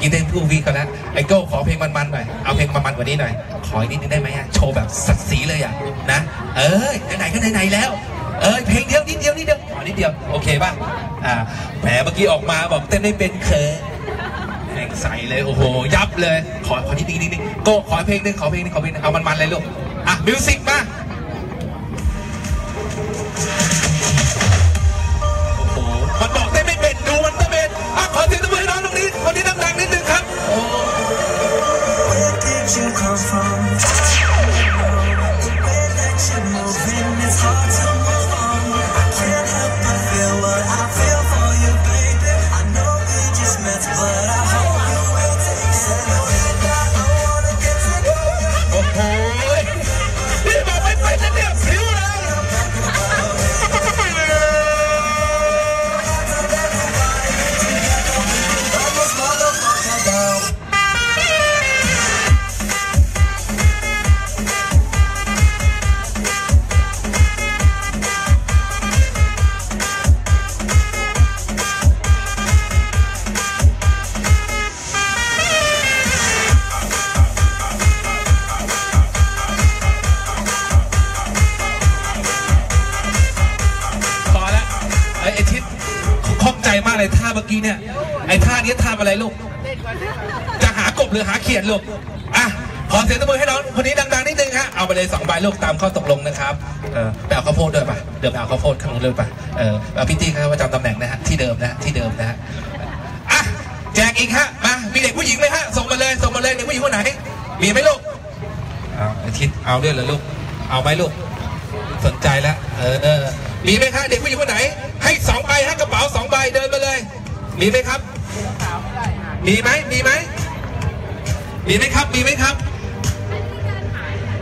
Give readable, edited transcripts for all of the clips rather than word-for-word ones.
กี้เต้นทูวีเขาแล้วไอโก้ขอเพลงมันๆหน่อยเอาเพลงมันๆกว่านี้หน่อยขออีกนิดนึงได้ไหมอ่ะโชว์แบบสักสีเลยอ่ะนะเออไหนๆก็ไหนๆแล้วเออเพลงเดียวนิดเดียวนิดเดียวขอนิดเดียวโอเคป่ะแหมเมื่อกี้ออกมาบอกเต้นไม่เป็นเขินแข่งใสเลยโอ้โหยับเลยขอนิดนึงโก้ขอเพลงนึงขอเพลงนึงขอเพลงนึงเอามันๆเลยลูกอ่ะมิวสิกมามันบอกได้ไม่เป็นดูมันก็เป็นอ่ะขอเสียงตบมือให้น้องตรงนี้คนนี้ดังๆนิดนึงครับโอ้โหนี่บอกไม่เป็นนะเนี่ยผิวเลยเมื่อกี้เนี่ยไอ้ท่านี้ท่าอะไรลูกจะหากบหรือหาเขียดลูกอ่ะขอเสียงตบมือให้น้องคนนี้ดังๆนิดนึงฮะเอาไปเลย2ใบลูกตามข้อตกลงนะครับไปเอาข้าวโพดด้วยป่ะเดี๋ยวไปเอาข้าวโพดข้างนู้นเลยป่ะพี่ตี้ครับประจำตำแหน่งนะฮะที่เดิมนะที่เดิมนะอ่ะแจกอีกฮะมามีเด็กผู้หญิงไหมฮะส่งมาเลยส่งมาเลยเด็กผู้หญิงคนไหนมีไหมลูกเอาทิศเอาด้วยเหรอลูกเอาไหมลูกสนใจแล้วมีไหมฮะเด็กผู้หญิงคนไหนให้2ใบฮะกระเป๋า2ใบเดินมาเลยมีไหมครับมีไหมมีไหมมีไหมครับมีไหมครับ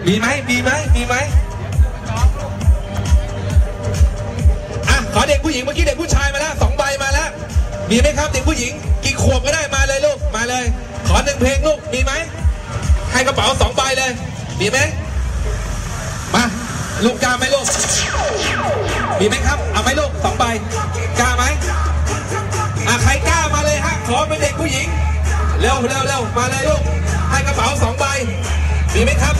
มีไหมมีไหมมีไหมอ่ะขอเด็กผู้หญิงเมื่อกี้เด็กผู้ชายมาแล้วสองใบมาแล้วมีไหมครับเด็กผู้หญิงกี่ขวบก็ได้มาเลยลูกมาเลยขอหนึ่งเพลงลูกมีไหมให้กระเป๋า2ใบเลยมีไหมมาลูกกล้าไหมลูกมีไหมครับเอาไหมลูก2ใบกล้าไหมใครกล้ามาเลยฮะขอเป็นเด็กผู้หญิงเร็วเร็วเร็วมาเลยลูกให้กระเป๋า2ใบมีไหมครับ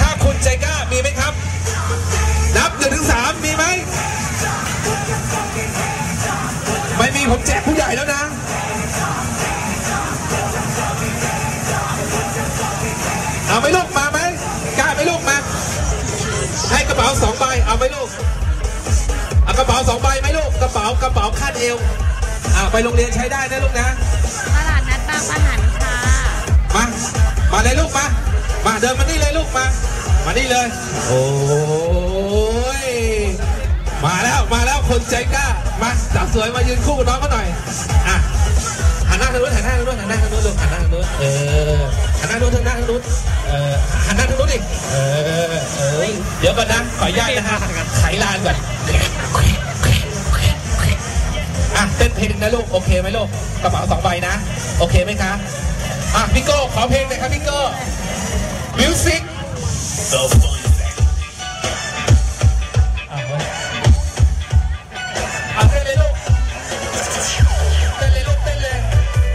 ถ้าคุณใจกล้ามีไหมครับนับ1 ถึง 3มีไหมไม่มีผมแจกผู้ใหญ่แล้วนะเอาไหมลูกมาไหมกล้าไหมลูกมาให้กระเป๋า2ใบเอาไหมลูกเอากระเป๋า2ใบไหมลูกกระเป๋าคาดเอวไปโรงเรียนใช้ได้นะลูกนะตลาดนัดบางปะหันค่ะมาเลยลูกมาเดินมานี่เลยลูกมานี่เลยโอ้ยมาแล้วคนใจกล้ามาสาวสวยมายืนคู่กับน้องเขาหน่อยอ่ะหันหน้าทางนู้นหันหน้าทางนู้นหันหน้าทางนู้นลูกหันหน้าทางนู้นหันหน้าทางนู้นหันหน้าทางนู้นดิเดี๋ยวก่อนนะขออนุญาตนะฮะไถลานก่อนเต้นเพลงนะลูกโอเคไหมลูกกระเป๋า2ใบนะโอเคไหมคะอ่ะพี่โก้ขอเพลงหน่อยครับพี่โก้มิวสิกเอาเต้นเลยลูกเต้นเลยลูกเต้นเลย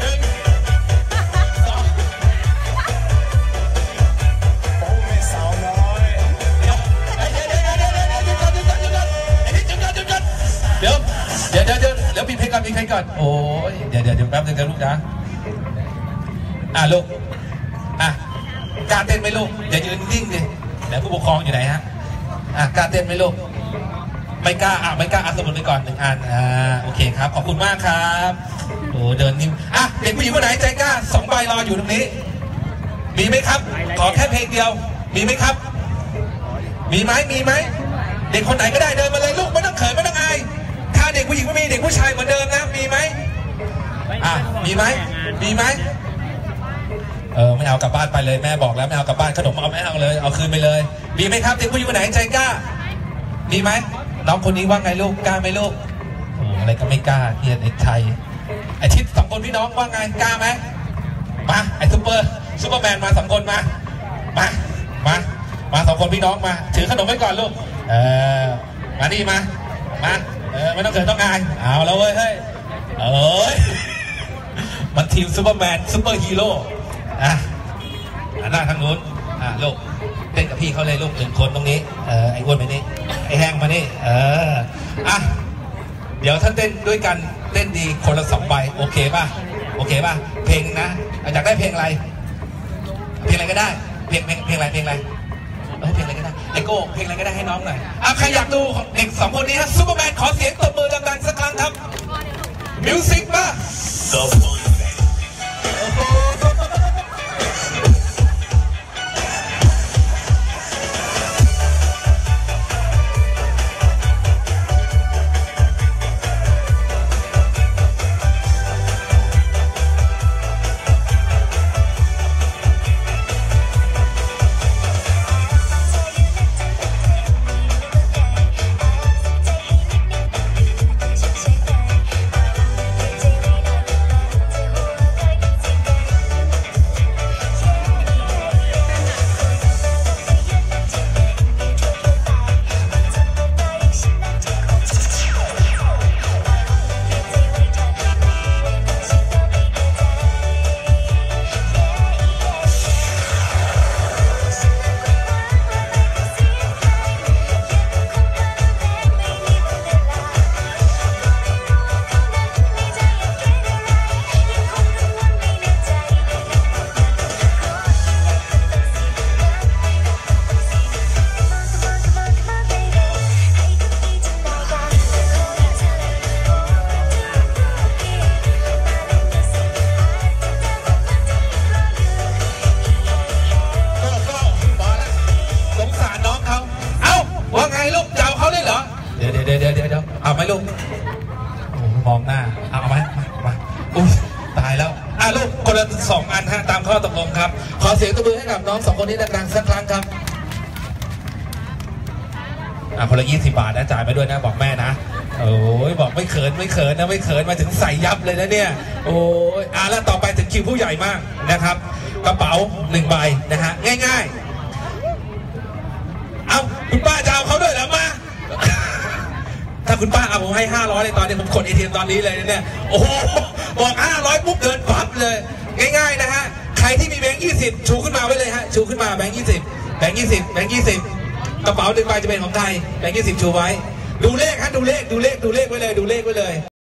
1 2โอ้แม่สาวน้อยเดี๋ยวแล้วมีเพลงก่อนโอ้ยเดี๋ยวแป๊บนึงนะลูกนะอ่ะลูกอ่ะการเต้นไหมลูกอย่ายืนนิ่งเลยแล้วผู้ปกครองอยู่ไหนฮะอ่ะการเต้นไหมลูกไม่กล้าอ่ะไม่กล้าอ่ะสมุดไปก่อน1 อันโอเคครับขอบคุณมากครับโอ้เดินนิ่งอ่ะเด็กผู้หญิงคนไหนใจกล้า2ใบรออยู่ตรงนี้มีไหมครับขอแค่เพลงเดียวมีไหมครับมีไหมเด็กคนไหนก็ได้เดินมาเลยลูกไม่ต้องเขินไม่ต้องอายเด็กผู้หญิงไม่มีเด็กผู้ชายเหมือนเดิมนะมีไหมมีไหมไม่เอากลับบ้านไปเลยแม่บอกแล้วไม่เอากลับบ้านขนมเอาไม่เอาเลยเอาคืนไปเลยมีไหมครับเด็กผู้หญิงคนไหนใจกล้ามีไหมน้องคนนี้ว่าไงลูกกล้าไหมลูกอะไรก็ไม่กล้าเฮียเด็กไทยไอทิศ2คนพี่น้องว่าไงกล้าไหมมาไอซุปเปอร์แมนมา2คนมา2คนพี่น้องมาถือขนมไว้ก่อนลูกมานี่มาไม่ต้องเกิดต้องอายเอาแล้วเว้ยเฮ้ย มันทีมซูเปอร์แมนซูเปอร์ฮีโร่นะหน้าทางนู้นลูกเต้นกับพี่เขาเลยลูกหนึ่งคนตรงนี้ไอ้อ้วนมานี่ไอ้แห้งมานี่อ่ะเดี๋ยวถ้าเต้นด้วยกันเต้นดีคนละสองใบโอเคป่ะโอเคป่ะเพลงนะอยากได้เพลงอะไรเพลงอะไรก็ได้เพลงอะไรเพลงอะไรเพลงอะไรก็ได้ไอโก้เพลงอะไรก็ได้ให้น้องหน่อยอ่ะใครอยากดูเด็กสองคนนี้ฮะซูเปอร์แมนขอเสียงตบมือดังๆสักครั้งครับมิวสิกป่ะมองหน้าเอาไหมมาอุ้ยตายแล้วลูกคนละสองอันฮะตามข้อตกลงครับขอเสียงตบมือให้กับน้องสองคนนี้ดังๆสักครั้งครับคนละ20 บาทนะจ่ายไปด้วยนะบอกแม่นะโอ้ยบอกไม่เขินนะไม่เขินมาถึงใส่ยับเลยนะเนี่ยโอ้ยแล้วต่อไปถึงคิวผู้ใหญ่มากนะครับกระเป๋า1 ใบนะฮะง่ายๆเอาคุณป้าจะเอาเขาด้วยหรือมาถ้าคุณป้าเอาผมให้500เลยตอนนี้ผมกด ATM ตอนนี้เลยเนี่ยโอ้โหบอก500ปุ๊บเดินปั๊บเลยง่ายๆนะฮะใครที่มีแบงค์20ชูขึ้นมาไว้เลยฮะชูขึ้นมาแบงค์20แบงค์20แบงค์20กระเป๋า1 ใบจะเป็นของใครแบงค์20ชูไว้ดูเลขฮะดูเลขไว้เลย